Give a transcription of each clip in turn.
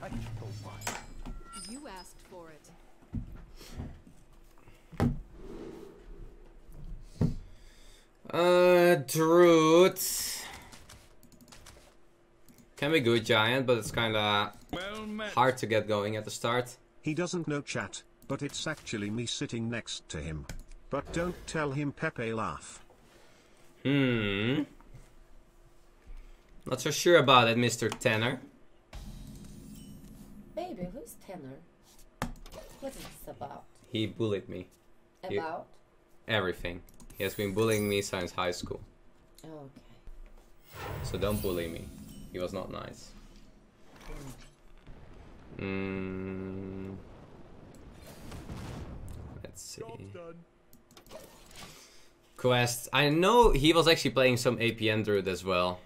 change profile. You asked for it. Druid can be good giant, but it's kinda hard to get going at the start. He doesn't know chat, but it's actually me sitting next to him. But don't tell him Pepe laugh. Hmm. Not so sure about it, Mr. Tanner. Baby, who's Tanner? What is this about? He bullied me. About? Everything. He has been bullying me since high school. Oh, okay. So don't bully me. He was not nice. Hmm. Let's see. Quest. I know he was actually playing some APM Druid as well.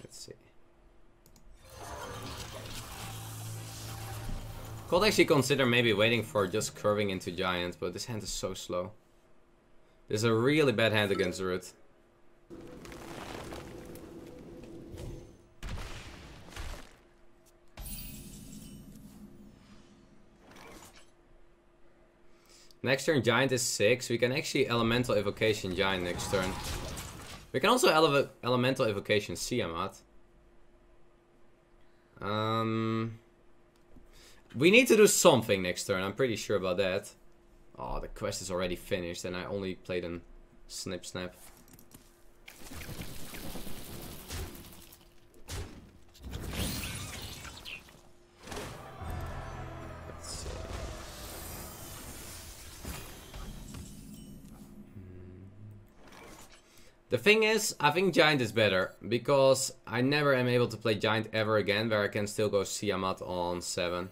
Let's see. Could actually consider maybe waiting for just curving into giant, but this hand is so slow. This is a really bad hand against Druid. Next turn giant is 6, we can actually elemental evocation giant next turn. We can also elemental evocation Siamat. We need to do something next turn, I'm pretty sure about that. Oh, the quest is already finished and I only played in Snip Snap. The thing is, I think giant is better, because I never am able to play giant ever again, where I can still go Siamat on 7.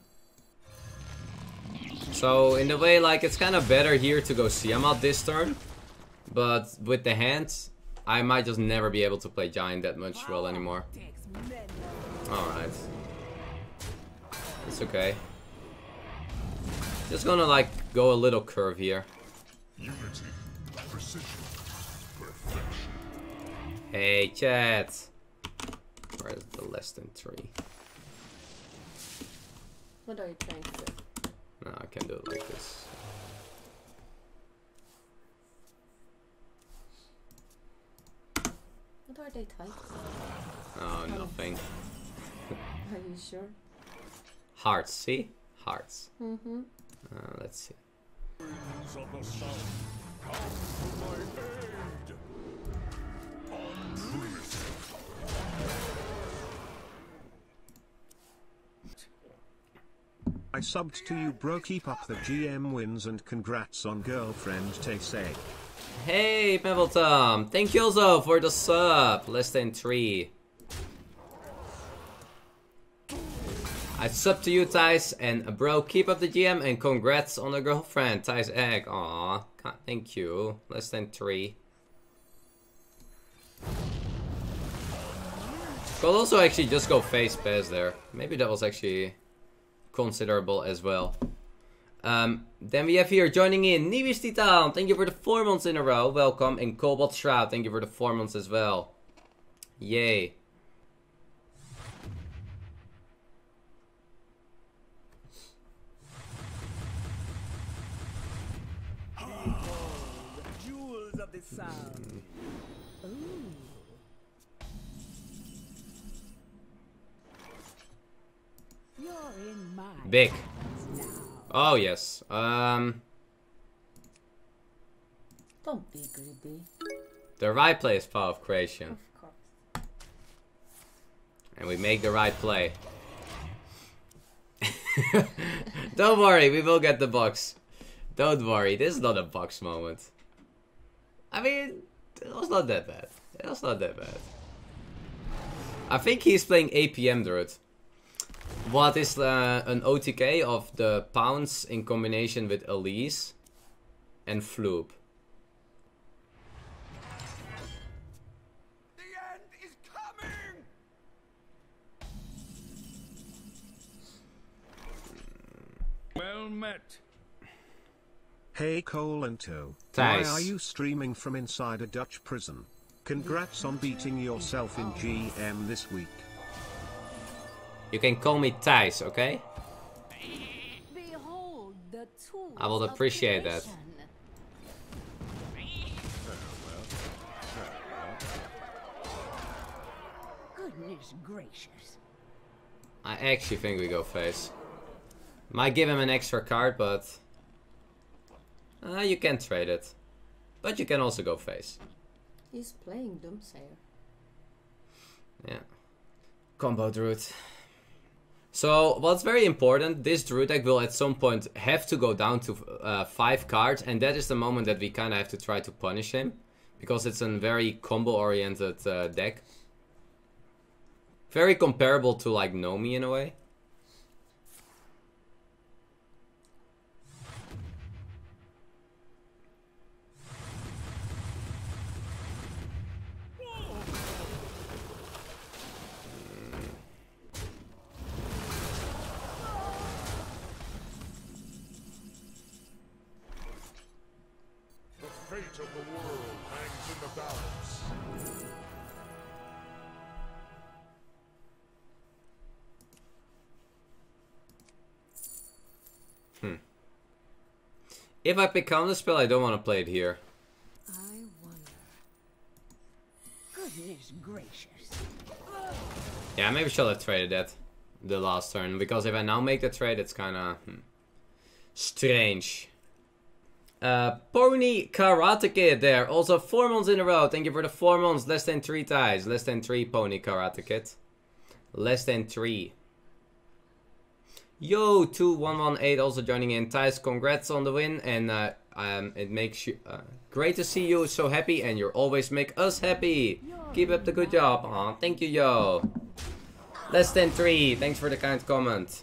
So, in a way, like, it's kind of better here to go Siamat this turn, but with the hands, I might just never be able to play giant that much well anymore. Alright. It's okay. Just gonna, like, go a little curve here. Unity, precision. Hey chat, where's the less than 3? What are you trying to do? No, I can do it like this. What are they types? Oh, nothing. Are you sure? Hearts, see? Hearts. Mm-hmm. Let's see. I subbed to you, bro. Keep up the GM wins and congrats on girlfriend Thijs. Hey, Pebble Tom. Thank you also for the sub. Less than 3. I subbed to you, Thijs, and bro, keep up the GM and congrats on the girlfriend Thijs Egg. Aw, thank you. Less than 3. Could also actually just go face pass there. Maybe that was actually considerable as well. Then we have here joining in Nivis Titan. Thank you for the 4 months in a row. Welcome. And Cobalt Shroud. Thank you for the 4 months as well. Yay. Jewels of the sun. Big. Oh yes. Don't be greedy. The right play is Power of Creation. Of course. And we make the right play. Don't worry, we will get the box. Don't worry, this is not a box moment. I mean, it was not that bad. It was not that bad. I think he's playing APM Druid. What is an OTK of the Pounce in combination with Elise and Floop? The end is coming. Well met. Hey Colento, why are you streaming from inside a Dutch prison? Congrats on beating yourself in GM this week. You can call me Thijs, okay? Behold the tool. I will appreciate that. Goodness gracious. I actually think we go face. Might give him an extra card, but you can trade it. But you can also go face. He's playing Domsayer. Yeah. Combo Druid. So, what's very important, this Druid deck will at some point have to go down to 5 cards, and that is the moment that we kind of have to try to punish him, because it's a very combo-oriented deck. Very comparable to like Nomi in a way. If I pick counterspell, I don't want to play it here. I wonder. Goodness gracious. Yeah, maybe I should have traded that the last turn, because if I now make the trade, it's kind of strange. Pony Karate Kid there, also 4 months in a row. Thank you for the 4 months. Less than 3 ties. Less than 3 Pony Karate Kid. Less than 3. Yo 2118 also joining in. Thijs, congrats on the win, and it makes you great to see you so happy, and you always make us happy. Keep up the good job. Aw, thank you, Yo. Less than 3. Thanks for the kind comment.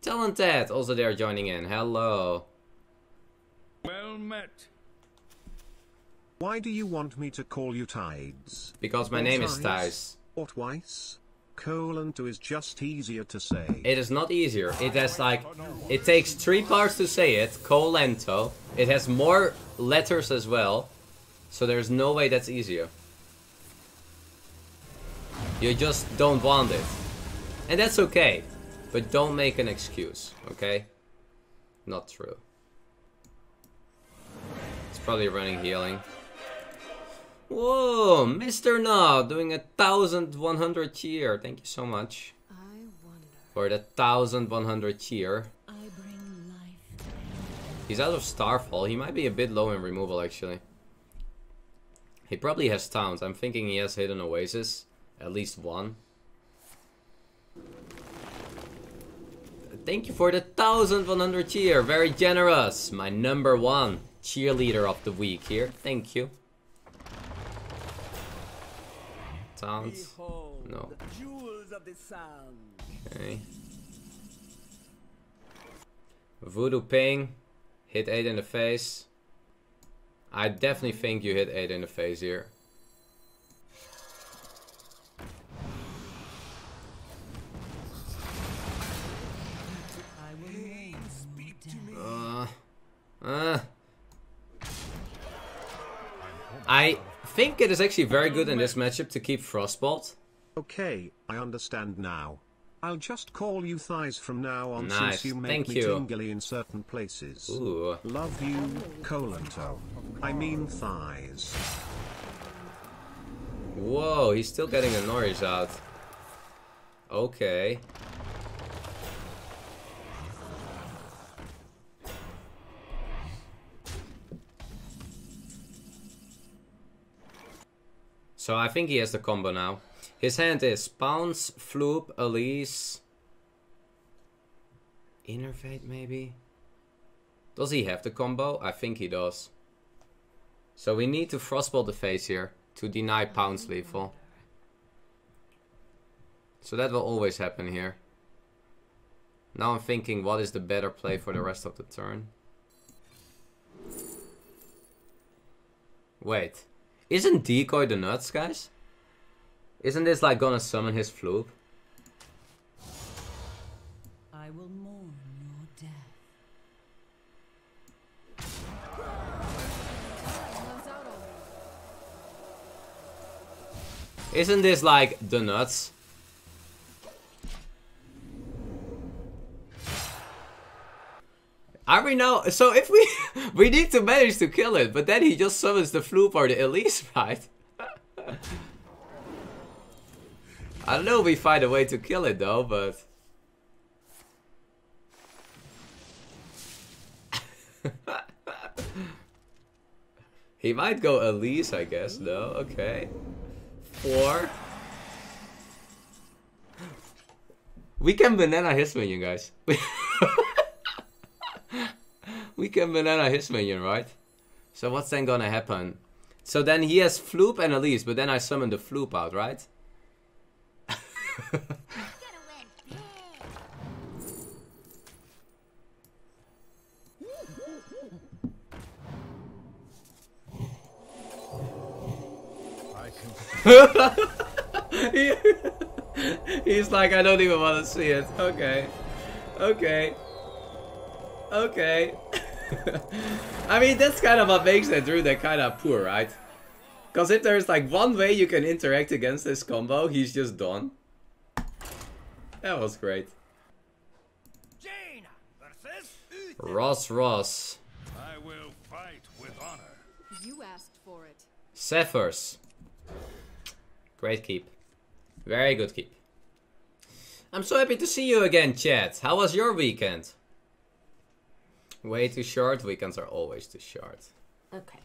Talented also there joining in. Hello. Well met. Why do you want me to call you Tides? Because my name is Thijs. Or twice? Colento is just easier to say. It is not easier. It has like, it takes 3 parts to say it. Colento. It has more letters as well. So there's no way that's easier. You just don't want it. And that's okay. But don't make an excuse, okay? Not true. It's probably running healing. Whoa, Mr. Nob doing 1,100 cheer. Thank you so much for the 1,100 cheer. He's out of Starfall. He might be a bit low in removal, actually. He probably has Towns. I'm thinking he has Hidden Oasis. At least one. Thank you for the 1,100 cheer. Very generous. My #1 cheerleader of the week here. Thank you. Sounds. No. Jewels of the sun. Okay. Voodoo ping. Hit 8 in the face. I definitely think you hit 8 in the face here. I think it is actually very good in this matchup to keep Frostbolt. Okay, I understand now. I'll just call you Thijs from now on, nice. Since you make Thank me you. Tingly in certain places. Ooh. Love you, Colento. I mean Thijs. Whoa, he's still getting the Norris out. Okay. So I think he has the combo now. His hand is Pounce, Floop, Elise, Innervate maybe? Does he have the combo? I think he does. So we need to Frostbolt the face here to deny Pounce lethal. So that will always happen here. Now I'm thinking what is the better play for the rest of the turn. Wait. Isn't Decoy the nuts, guys? Isn't this like gonna summon his Floop? I will mourn your death. Isn't this like the nuts? Every now, so if we we need to manage to kill it, but then he just summons the Floop or the Elise, right? I know we find a way to kill it though, but he might go Elise, I guess. No, okay. 4. We can banana his minion, guys. We can banana his minion, right? So what's then gonna happen? So then he has Floop and Elise, but then I summon the Floop out, right? He's like, I don't even want to see it. Okay. Okay. Okay. I mean, that's kind of what makes that Druid kind of poor, right? Because if there's like one way you can interact against this combo, he's just done. That was great. Jane versus Ross. I will fight with honor. You asked for it. Zephyrs. Great keep. Very good keep. I'm so happy to see you again, chat. How was your weekend? Way too short. Weekends are always too short. Okay.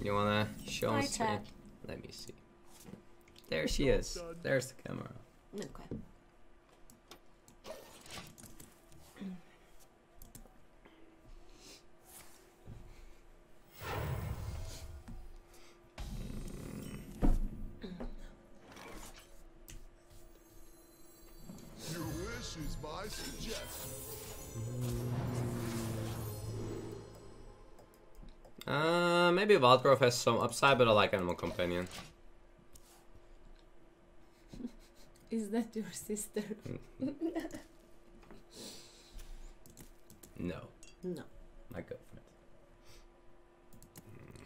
You wanna show me? Let me see. There she is. There's the camera. Okay. Maybe Wild Grove has some upside, but I like Animal Companion. Is that your sister? No. No. My girlfriend.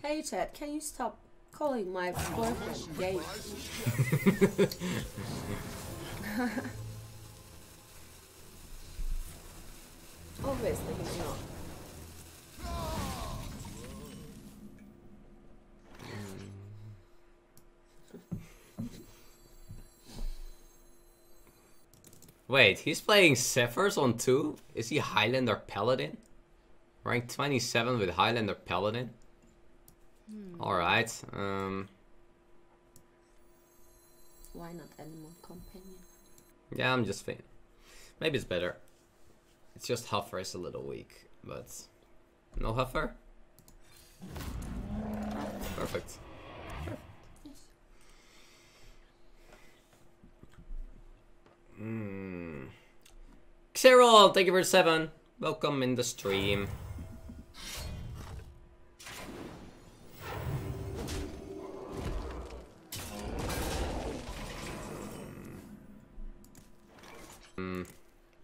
Hey chat, can you stop calling my boyfriend gay? Obviously he's not. Wait, he's playing Zephyrs on 2? Is he Highlander Paladin? Rank 27 with Highlander Paladin? Alright, why not Animal Companion? Yeah, I'm just thinking. Maybe it's better. It's just Huffer is a little weak, but... No Huffer? Perfect. Xerol, thank you for 7. Welcome in the stream.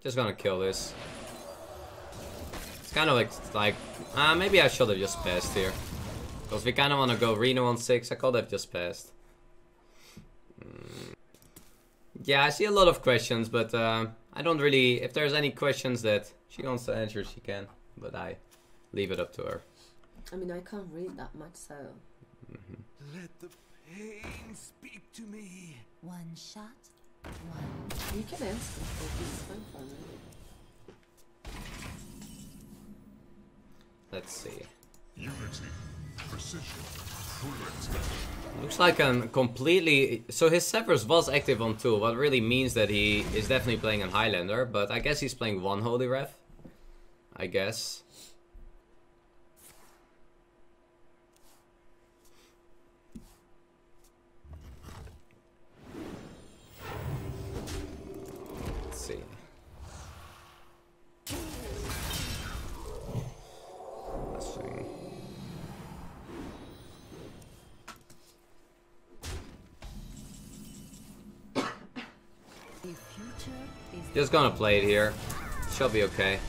Just gonna kill this. It's kind of like maybe I should have just passed here, because we kind of want to go Reno on 6. I could have just passed. Yeah, I see a lot of questions, but I don't really... If there's any questions that she wants to answer, she can. But I leave it up to her. I mean, I can't read that much, so... Let the pain speak to me. One shot, one... You can answer. It's fine for me. Let's see. Unity. Precision. Looks like I'm completely... So his Zephyrs was active on 2, what really means that he is definitely playing an Highlander, but I guess he's playing 1 Holy Ref. I guess. Let's see. Just gonna play it here. She'll be okay.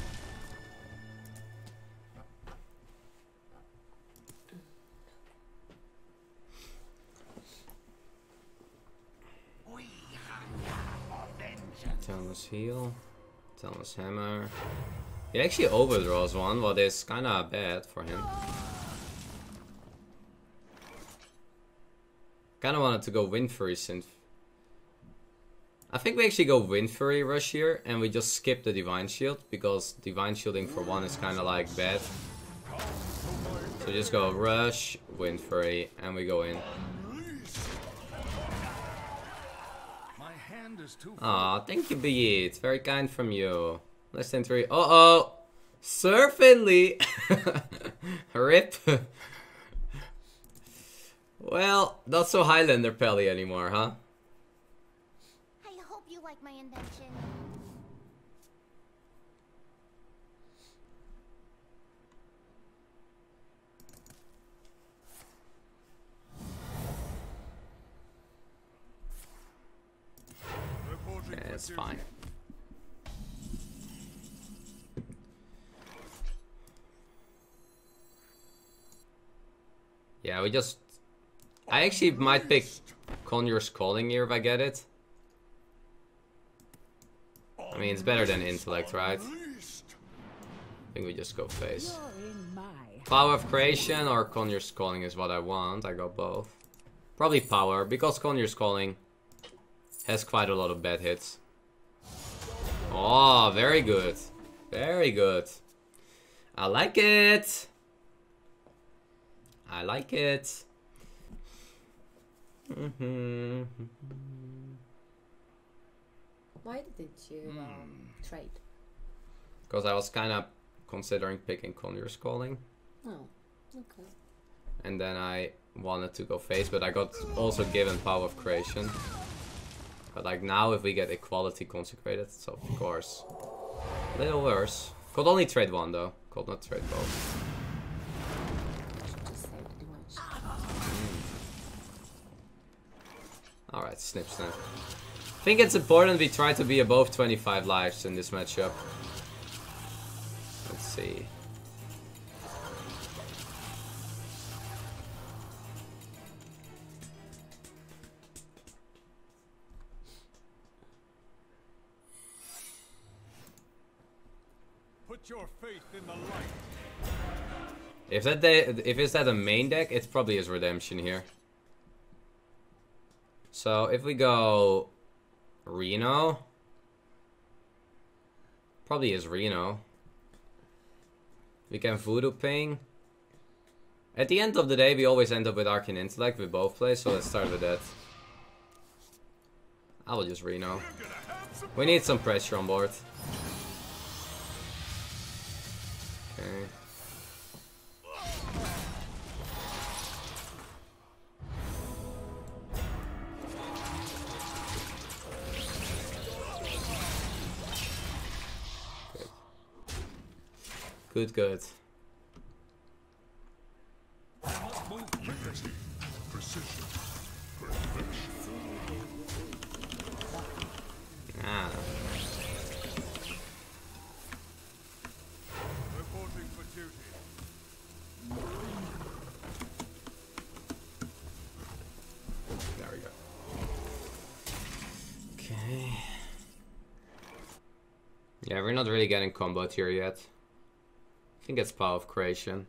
Talon's Heal. Talon's Hammer. He actually overdraws one, what is kinda bad for him. Kinda wanted to go Wind Fury Synth. I think we actually go Wind Fury Rush here and we just skip the Divine Shield because Divine Shielding for one is kinda like bad. So just go Rush, Wind Fury, and we go in. Aw, thank you, Beat. Very kind from you. Less than 3. Uh-oh! Certainly! Rip. Well, not so Highlander Pally anymore, huh? I hope you like my invention. That's fine. Yeah, we just... I actually might pick Conjurer's Calling here if I get it. I mean, it's better than Intellect, right? I think we just go face. Power of Creation or Conjurer's Calling is what I want. I got both. Probably Power, because Conjurer's Calling has quite a lot of bad hits. Oh, very good. Very good. I like it. I like it. Why did you trade? Because I was kind of considering picking Conjurer's Calling. Oh, okay. And then I wanted to go face, but I got also given Power of Creation. But like now, if we get Equality consecrated, so of course, a little worse. Could only trade one though. Could not trade both. Alright, snip snap. I think it's important we try to be above 25 lives in this matchup. Let's see. Put your faith in the light. If that is a main deck, it probably is Redemption here. So if we go Reno, probably is Reno. We can Voodoo ping. At the end of the day, we always end up with Arcane Intellect. We both play, so let's start with that. I will just Reno. We need some pressure on board. Okay. Good, good. Ah. There we go. Okay. Yeah, we're not really getting comboed here yet. I think it's Power of Creation.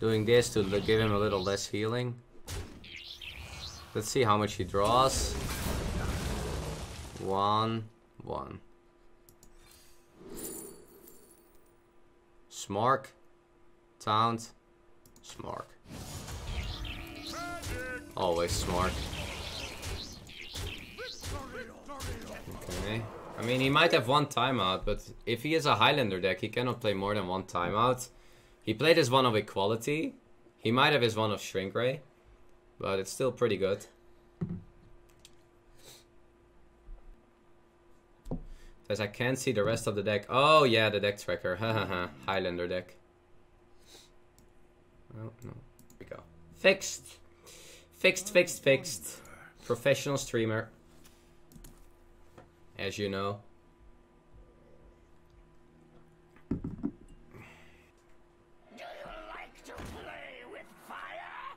Doing this to give him a little less healing. Let's see how much he draws. 1, 1. Smark. Taunt. Smark. Always Smark. Okay. I mean, he might have one timeout, but if he is a Highlander deck, he cannot play more than one timeout. He played his one of Equality. He might have his one of Shrink Ray, but it's still pretty good. Says I can't see the rest of the deck. Oh yeah, the deck tracker. Haha, Highlander deck. Oh no, here we go. Fixed, fixed, fixed, fixed. Professional streamer. As you know. Do you like to play with fire?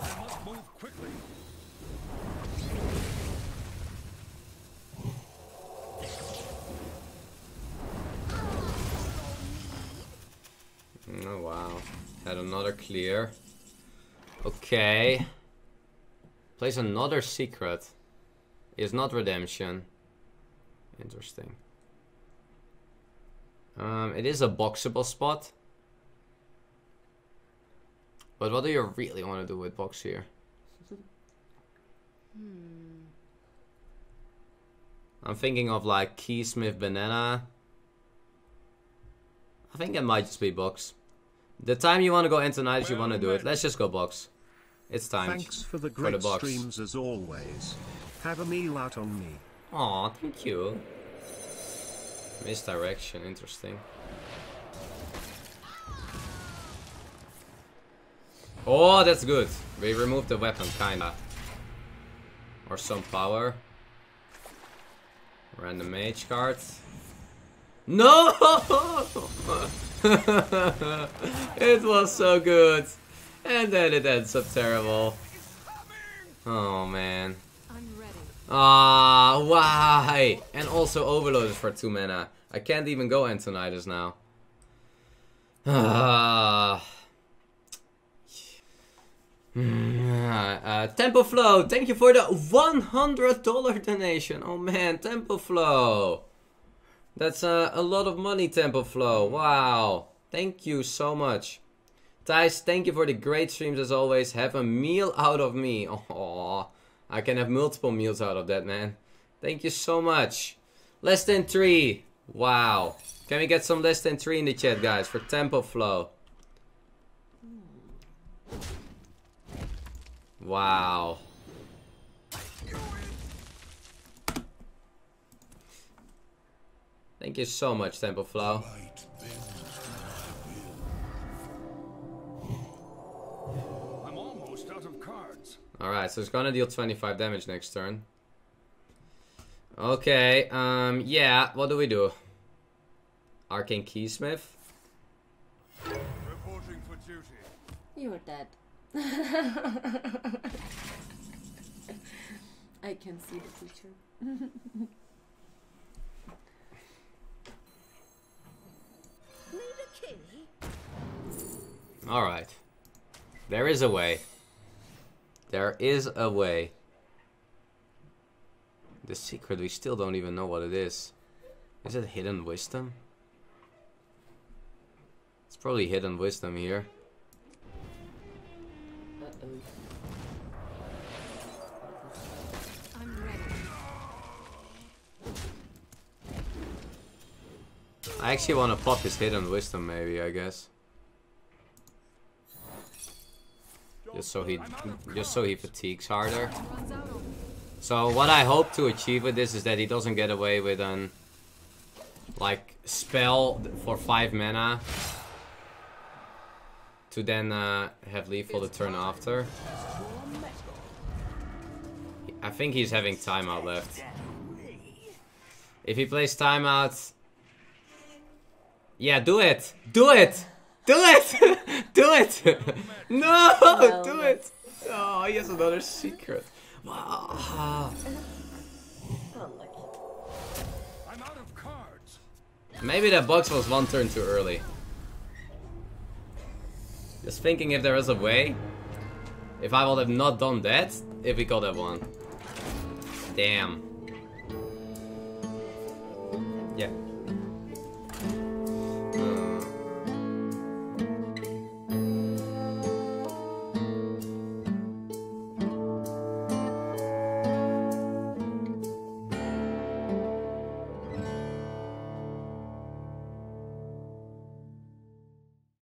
I must move quickly. Had another clear. Okay. Plays another secret. Is not redemption. Interesting. It is a boxable spot. But what do you really want to do with box here? I'm thinking of like Keysmith Banana. I think it might just be box. The time you want to go into night, you want to do it. Let's just go box. It's time. Thanks for the great streams as always. Have a meal out on me. Aw, thank you. Misdirection, interesting. Oh, that's good. We removed the weapon, kinda. Or some power. Random mage card. No! It was so good. And then it ends up terrible. Oh man. Ah, why? And also overloaded for 2 mana. I can't even go Antonidas now. Tempoflow, thank you for the $100 donation. Oh man, Tempoflow. That's a lot of money, Tempoflow. Wow. Thank you so much. Thijs, thank you for the great streams as always. Have a meal out of me. Oh, I can have multiple meals out of that, man. Thank you so much. Less than 3. Wow. Can we get some less than 3 in the chat, guys, for Tempoflow? Wow. Thank you so much, Tempoflow. I'm almost out of cards. Alright, so it's gonna deal 25 damage next turn. Okay, yeah, what do we do? Arcane Keysmith? Reporting for duty. You're dead. I can see the future. Alright. There is a way. There is a way. The secret, we still don't even know what it is. Is it Hidden Wisdom? It's probably Hidden Wisdom here. I'm ready. I actually want to pop his Hidden Wisdom, maybe, I guess. Just so he fatigues harder. So what I hope to achieve with this is that he doesn't get away with an like spell for 5 mana to then have lethal the turn after. I think he's having timeout left. If he plays timeout, yeah, do it, do it. Do it! Do it! No! Well, do it! Oh, he has another secret. Wow. I'm out of cards. Maybe that box was 1 turn too early. Just thinking if there is a way. If I would have not done that, if we got that one. Damn. Yeah.